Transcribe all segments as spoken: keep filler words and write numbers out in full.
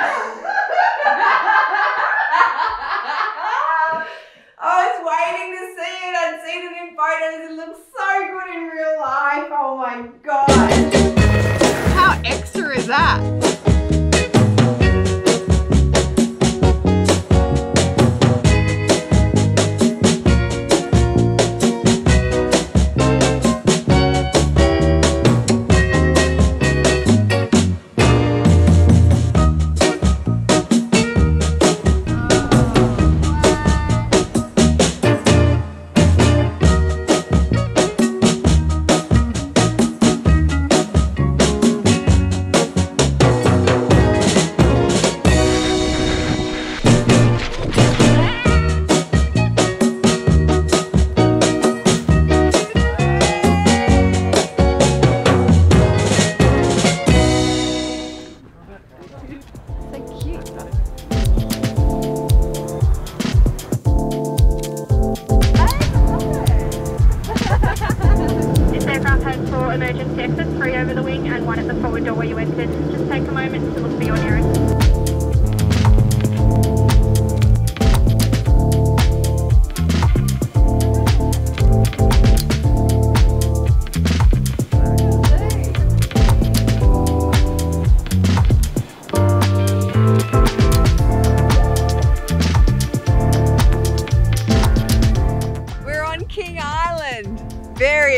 I was waiting to see it. I'd seen it in photos. It looks so good in real life. Oh my god. How extra is that?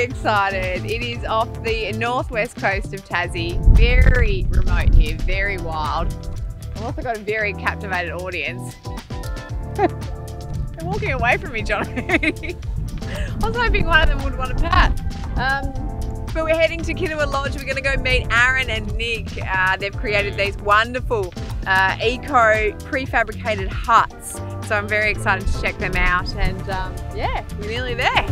Excited. It is off the northwest coast of Tassie. Very remote here, very wild. I've also got a very captivated audience. They're walking away from me, Johnny. I was hoping one of them would want a pat. Um, but we're heading to Kittawa Lodge. We're going to go meet Aaron and Nick. Uh, they've created these wonderful uh, eco prefabricated huts. So I'm very excited to check them out. And um, yeah, we're nearly there.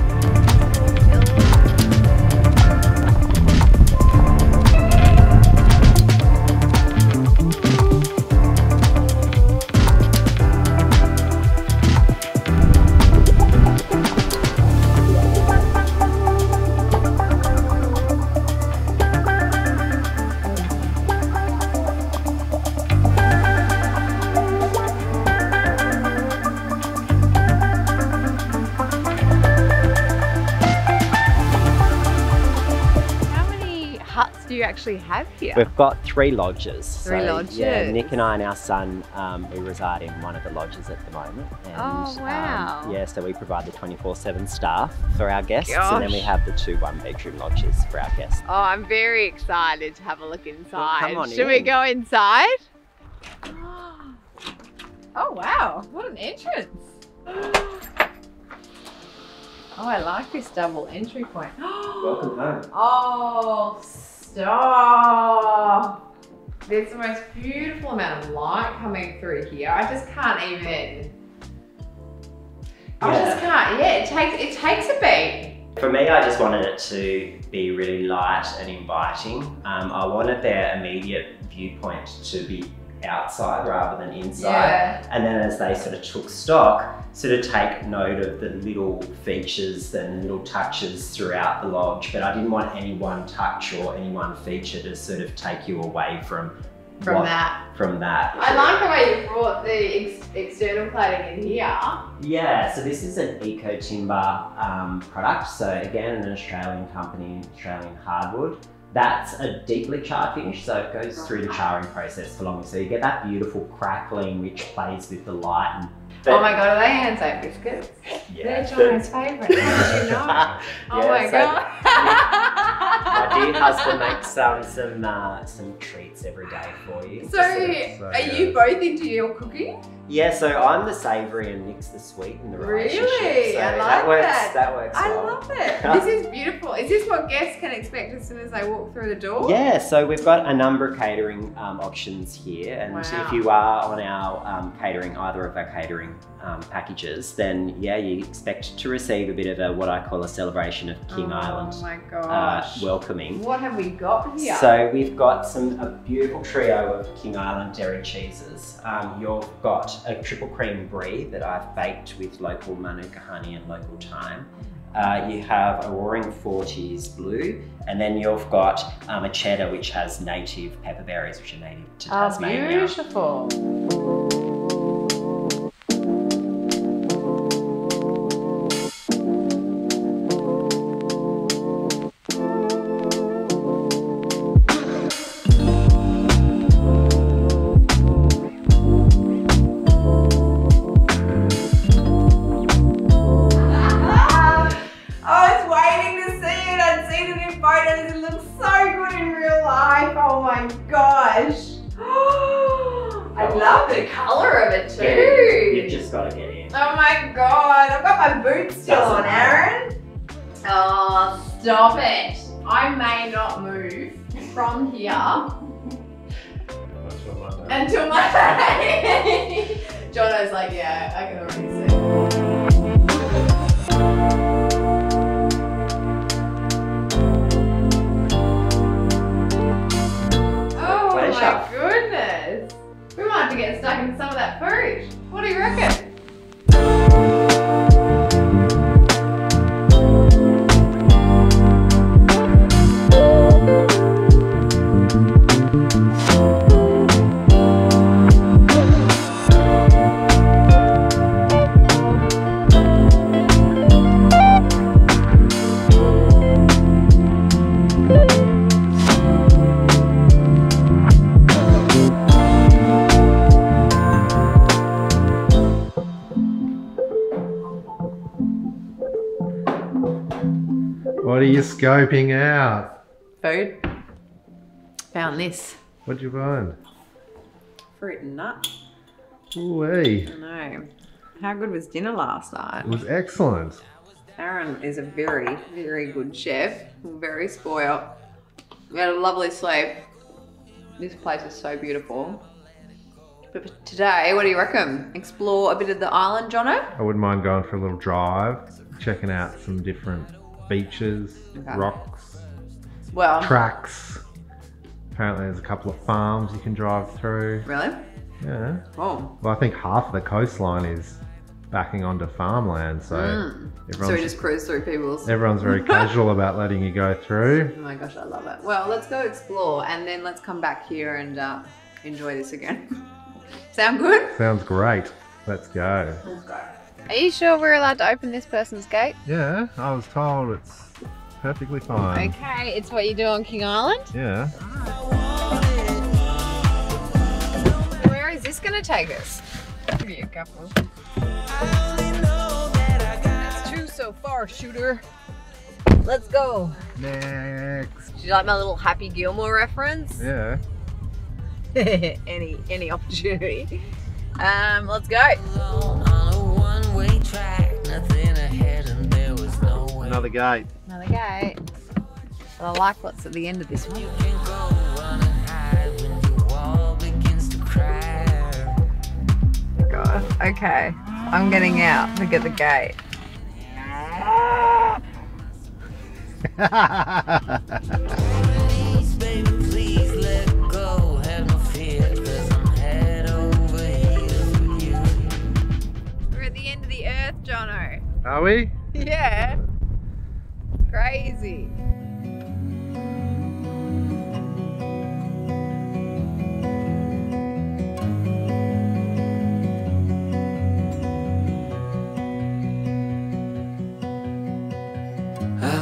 Actually have here? We've got three lodges. Three so, lodges. Yeah, Nick and I and our son, um, we reside in one of the lodges at the moment. And, oh wow. Um, yeah, so we provide the twenty-four seven staff for our guests. Gosh. And then we have the two one bedroom lodges for our guests. Oh, I'm very excited to have a look inside. Well, come on Should in. we go inside? Oh wow, what an entrance. Oh, I like this double entry point. Welcome home. Oh, oh, there's the most beautiful amount of light coming through here. I just can't even. Yeah. I just can't. Yeah, it takes it takes a beat. For me, I just wanted it to be really light and inviting. Um, I wanted their immediate viewpoint to be outside rather than inside. Yeah. And then as they sort of took stock, sort of take note of the little features and little touches throughout the lodge. But I didn't want any one touch or any one feature to sort of take you away from from what, that. From that. I like the way you brought the ex external plating in here. Yeah, so this is an eco timber um, product. So again, an Australian company, Australian hardwood. That's a deeply charred finish, so it goes through the charring process for longer. So you get that beautiful crackling which plays with the light. And oh my god, are they Anzac biscuits? Yeah. They're John's favourite, did you know? Yeah, oh my so god. My dear husband makes um, some uh, some treats every day for you. So, so are you both into your cooking? Yeah, so I'm the savoury and Nick's the sweet in the relationship. Really? So I like that. Works, that. that works I well. love it. This is beautiful. Is this what guests can expect as soon as they walk through the door? Yeah, so we've got a number of catering um, options here. And wow. if you are on our um, catering, either of our catering um, packages, then yeah, you expect to receive a bit of a, what I call a celebration of King oh, Island. Oh my gosh. Uh, welcoming. What have we got here? So we've got some a beautiful trio of King Island dairy cheeses. Um, you've got a triple cream brie that I've baked with local manuka honey and local thyme. uh, you have a Roaring forties blue, and then you've got um, a cheddar which has native pepper berries, which are native to oh, Tasmania. Beautiful. Stop it! I may not move from here until my day. Jono's like, yeah, I can already see. Oh my shop. goodness! We might have to get stuck in some of that food. What do you reckon? What are you scoping out? Food. Found this. What'd you find? Fruit and nut. Ooh-wee. I know. How good was dinner last night? It was excellent. Aaron is a very, very good chef. Very spoiled. We had a lovely sleep. This place is so beautiful. But today, what do you reckon? Explore a bit of the island, Jonno? I wouldn't mind going for a little drive, checking out some different beaches, okay. rocks, well, tracks. Apparently there's a couple of farms you can drive through. Really? Yeah. Oh. Well, I think half of the coastline is backing onto farmland, so mm. So we just cruise through people's. Everyone's very casual about letting you go through. Oh my gosh, I love it. Well, let's go explore and then let's come back here and uh, enjoy this again. Sound good? Sounds great. Let's go. Let's go. Are you sure we're allowed to open this person's gate? Yeah, I was told it's perfectly fine. Okay, it's what you do on King Island? Yeah. Oh. Where is this going to take us? Give me a couple. That's two so far, shooter. Let's go. Next. Did you like my little Happy Gilmore reference? Yeah. any, any opportunity. Um, let's go. Another gate. Another gate. Well, I like what's at the end of this one. God. Okay. I'm getting out. Look at the gate. We're at the end of the earth, Jonno. Are we? Yeah. Crazy. I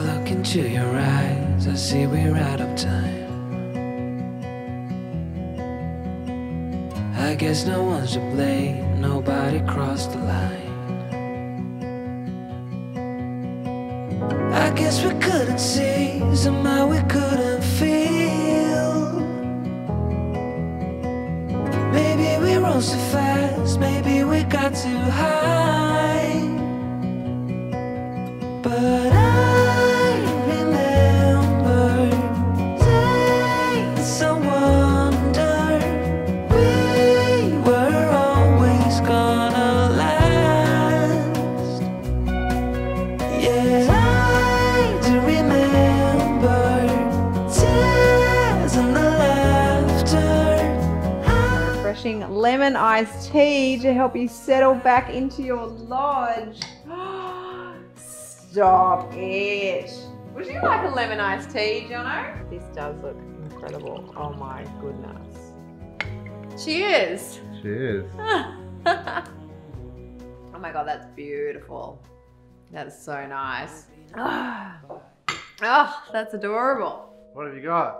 look into your eyes, I see we're out of time. I guess no one's to blame, nobody crossed the line. I guess we couldn't see, somehow we couldn't feel. Maybe we rose too fast, maybe we got too high. But I remember days of wonder. We were always gonna last. Yeah. Lemon iced tea to help you settle back into your lodge. Stop it. Would you like a lemon iced tea, Jonno? This does look incredible. Oh my goodness. Cheers. Cheers. Oh my God, that's beautiful. That is so nice. Oh, that's adorable. What have you got?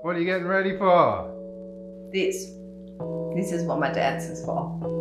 What are you getting ready for? This. This is what my dance is for.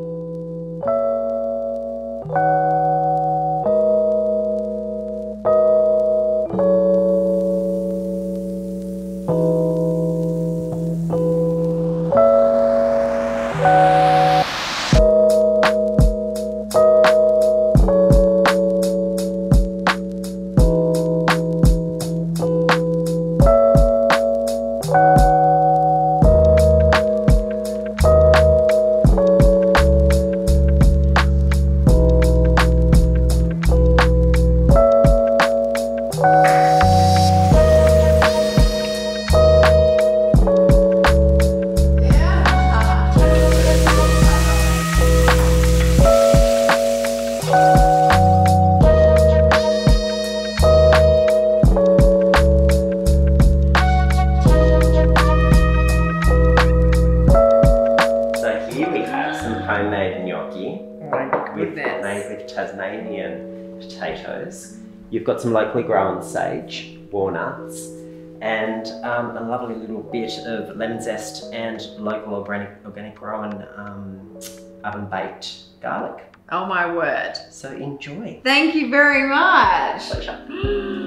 Tasmanian potatoes. You've got some locally grown sage, walnuts, and um, a lovely little bit of lemon zest and local organic, organic grown um, oven baked garlic. Oh my word. So enjoy. Thank you very much. Pleasure.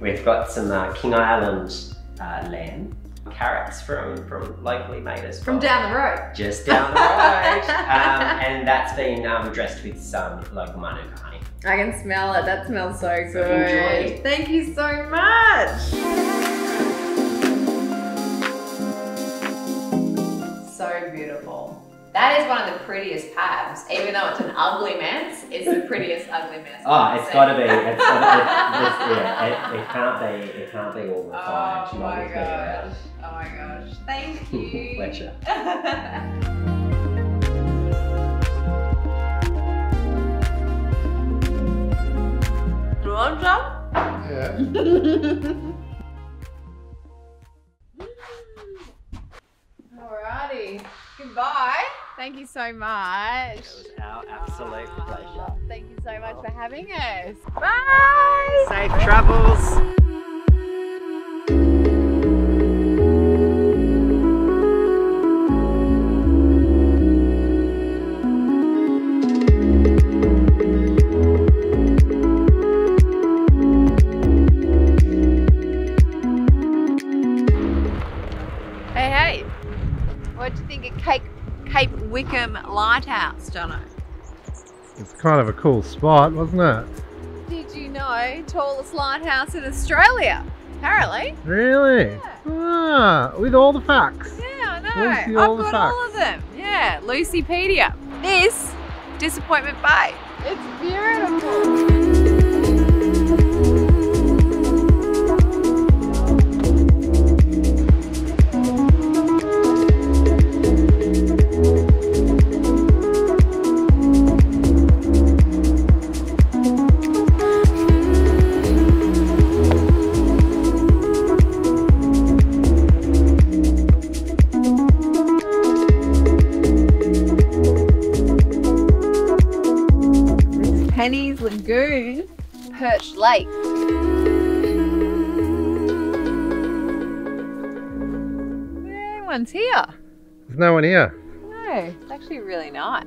We've got some uh, King Island uh, lamb, carrots from, from locally made as well. From down the road. Just down the road. um, and that's been um, dressed with some local manuka honey. I can smell it. That smells so good. So enjoy. Thank you so much. So beautiful. That is one of the prettiest pads, even though it's an ugly mess. It's the prettiest ugly mess. Oh, it's got to be. It's gotta, it, it's, yeah, it, it can't be. It can't be all the time. Oh my gosh! Oh my gosh! Thank you. Pleasure. Do you want some? Yeah. Alrighty. Goodbye. Thank you so much. It was our absolute uh, pleasure. Thank you so much for having us. Bye. Safe travels. Lighthouse, Jonno. It's kind of a cool spot, wasn't it? Did you know? Tallest lighthouse in Australia, apparently. Really? Yeah. Ah, with all the facts. Yeah, I know. I've got all of them. Yeah, Lucypedia. This, Disappointment Bay. It's beautiful. Penny's Lagoon, Perch Lake. No one's here. There's no one here. No, it's actually really nice.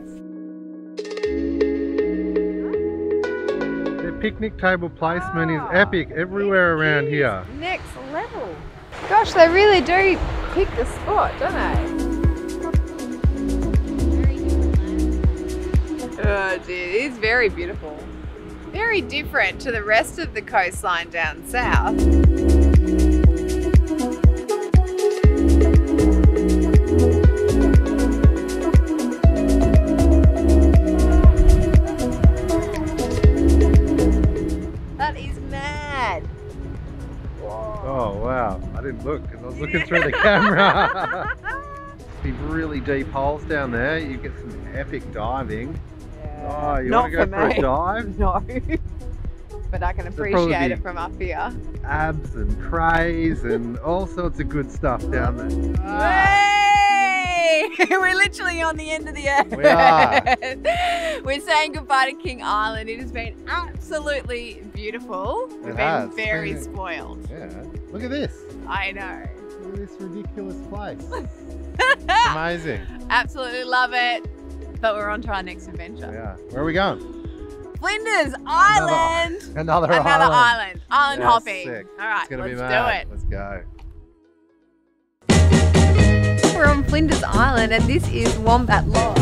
Bit picnic table placement oh, is epic everywhere around here. Next level. Gosh, they really do pick the spot, don't they? Oh dear, it is very beautiful. Very different to the rest of the coastline down south. That is mad. Whoa. Oh wow, I didn't look because I was looking through the camera. Be really deep holes down there, you get some epic diving. Oh, you want to go for, for a dive? No, but I can appreciate it from up here. Abs and trays and all sorts of good stuff down there. Oh. Hey! We're literally on the end of the earth. We are. We're saying goodbye to King Island. It has been absolutely beautiful. We've it been has. very yeah. spoiled. Yeah. Look at this. I know. Look at this ridiculous place. It's amazing. Absolutely love it. But we're on to our next adventure. Yeah. Where are we going? Flinders Island! Another, another, another island. island. Island yeah, hopping. Sick. All right, let's do it. Let's go. We're on Flinders Island and this is Wombat Lodge.